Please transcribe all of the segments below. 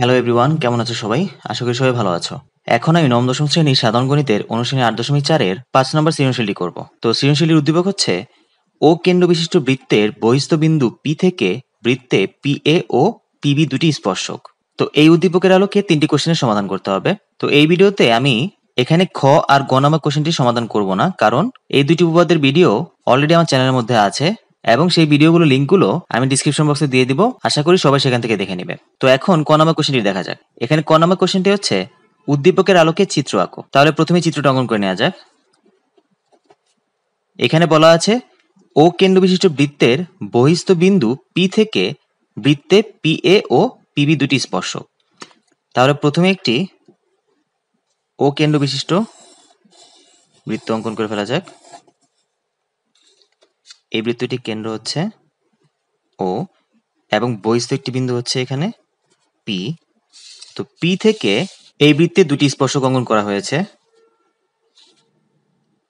hello everyone কেমন আছো সবাই আশা করি সবাই ভালো আছো এখন আমি নবম দশম শ্রেণীর সাধারণ গণিতের অনুশীলনী 8.4 এর 5 নম্বর সৃজনশীলটি করব তো সৃজনশীলের উদ্দীপক হচ্ছে ও কেন্দ্র বিশিষ্ট বৃত্তের বহিঃস্থ বিন্দু P থেকে বৃত্তে PA ও PB দুটি স্পর্শক তো এই উদ্দীপকের আলোকে তিনটি কোশ্চেনের সমাধান করতে হবে তো এই ভিডিওতে আমি এখানে খ আর গ নামক কোশ্চেনটি সমাধান করব না কারণ এই দুটি উপপাদ্যের ভিডিও অলরেডি আমার চ্যানেলের মধ্যে আছে এবং সেই ভিডিওগুলো লিংকগুলো আমি ডেসক্রিপশন বক্সে দিয়ে দিব আশা করি সবাই সেখান থেকে দেখে নেবে তো এখন ক নাম্বার কোশ্চেনটি দেখা যাক এখানে ক নাম্বার কোশ্চেনটি হচ্ছে উদ্দীপকের আলোকে চিত্র আঁকো তাহলে প্রথমে চিত্রটা অঙ্কন করে নেওয়া যাক এখানে বলা আছে ও কেন্দ্র বিশিষ্ট বৃত্তের বহিঃস্থ বিন্দু P থেকে বৃত্তে PA ও PB দুটি স্পর্শক তাহলে প্রথমে একটি ও কেন্দ্র বিশিষ্ট বৃত্ত অঙ্কন করে ফেলা যাক এই বৃত্তটি কেন্দ্র হচ্ছে ও এবং বহিঃস্থ একটি বিন্দু হচ্ছে এখানে পি তো পি থেকে এই বৃত্তে দুটি স্পর্শক অঙ্কন করা হয়েছে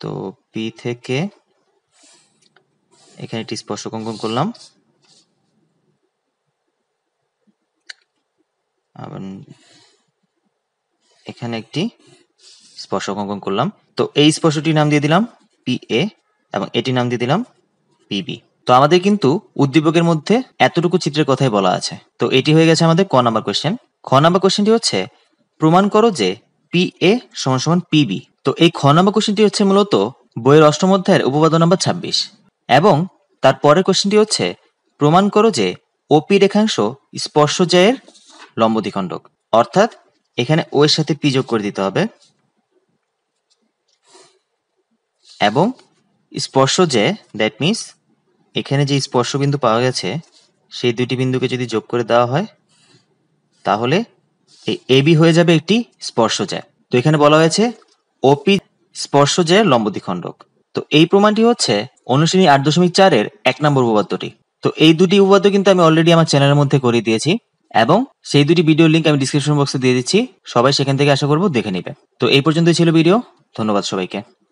তো পি থেকে এখানে একটি স্পর্শক অঙ্কন করলাম আবার এখানে একটি স্পর্শক অঙ্কন করলাম তো এই স্পর্শটির নাম দিয়ে দিলাম পি এ এবং এটি নাম দিয়ে দিলাম পিবি তো আমাদের কিন্তু উদ্দীপকের মধ্যে এতটুকু চিত্রের কথাই বলা আছে তো এটি হয়ে গেছে আমাদের ক নাম্বার কোশ্চেন খ নাম্বার কোশ্চেনটি হচ্ছে প্রমাণ করো যে PA = PB তো এই খ নাম্বার কোশ্চেনটি হচ্ছে মূলত বইয়ের অষ্টম অধ্যায়ের উপপাদ্য নাম্বার 26 এবং তারপরের কোশ্চেনটি হচ্ছে প্রমাণ করো যে OP রেখাংশ স্পর্শজয়ের লম্ব দ্বিখণ্ডক অর্থাৎ এখানে O এর সাথে P যোগ করে দিতে হবে এবং স্পর্শজে দ্যাট মিন্স এখানে যে স্পর্শ বিন্দু পাওয়া গেছে সেই দুটি বিন্দুকে যদি যোগ করে দেওয়া হয় তাহলে এই এবি হয়ে যাবে একটি স্পর্শজে তো এখানে বলা হয়েছে ওপি স্পর্শজে লম্ব দ্বিখণ্ডক তো এই প্রমাণটি হচ্ছে অনুশীলনী 8.4 এর 1 নম্বর উপপাদ্যটি তো এই দুটি উপপাদ্য কিন্তু আমি অলরেডি আমার চ্যানেলের মধ্যে করে দিয়েছি এবং সেই দুটি ভিডিও লিংক আমি ডেসক্রিপশন বক্সে দিয়ে দিচ্ছি সবাই সেখান থেকে আশা করব দেখে নেবে তো এই পর্যন্তই ছিল ভিডিও ধন্যবাদ সবাইকে